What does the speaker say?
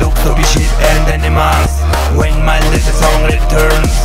Look to be sheep and animals. When my little song returns,